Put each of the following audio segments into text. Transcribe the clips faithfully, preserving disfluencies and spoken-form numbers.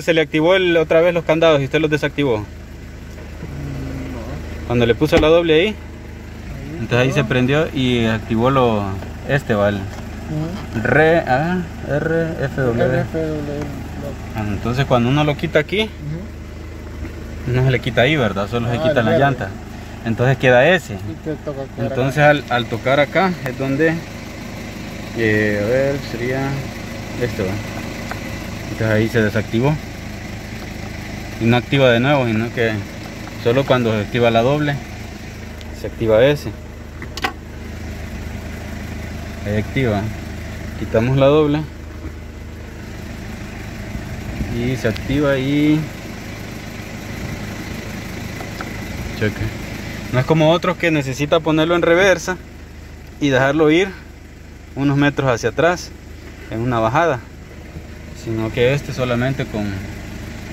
Se le activó el, otra vez los candados y usted los desactivó. No. Cuando le puso la doble ahí, ahí entonces ahí se prendió y activó lo este, ¿vale? Uh-huh. Re, ah, R F W. R F W. Entonces cuando uno lo quita aquí, uh-huh, no se le quita ahí, ¿verdad? Solo ah, se quita la verde. Llanta. Entonces queda ese. Y entonces al, al tocar acá es donde, eh, a ver, sería este, ¿vale? Entonces ahí se desactivó y no activa de nuevo, sino que solo cuando se activa la doble se activa ese. Ahí activa, quitamos la doble y se activa y cheque. No es como otros que necesita ponerlo en reversa y dejarlo ir unos metros hacia atrás en una bajada, sino que este solamente con,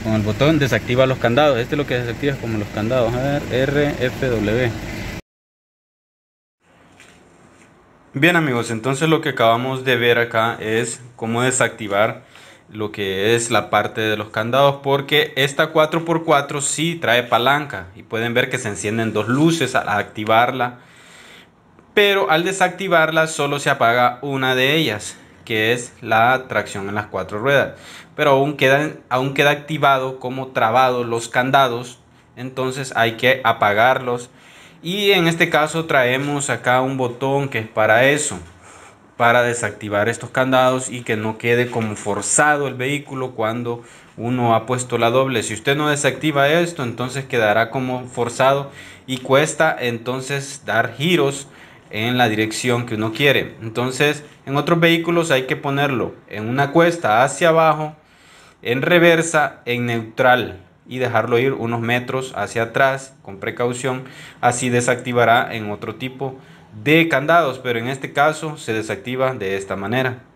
con el botón desactiva los candados. Este lo que desactiva es como los candados. A ver, R F W. Bien amigos, entonces lo que acabamos de ver acá es cómo desactivar lo que es la parte de los candados, porque esta cuatro por cuatro sí trae palanca y pueden ver que se encienden dos luces al activarla, pero al desactivarla solo se apaga una de ellas, que es la tracción en las cuatro ruedas, pero aún quedan, aún queda activado como trabado los candados, entonces hay que apagarlos. Y en este caso traemos acá un botón que es para eso, para desactivar estos candados y que no quede como forzado el vehículo cuando uno ha puesto la doble. Si usted no desactiva esto, entonces quedará como forzado y cuesta entonces dar giros en la dirección que uno quiere. Entonces en otros vehículos hay que ponerlo en una cuesta hacia abajo, en reversa, en neutral, y dejarlo ir unos metros hacia atrás con precaución. Así desactivará en otro tipo de candados, pero en este caso se desactiva de esta manera.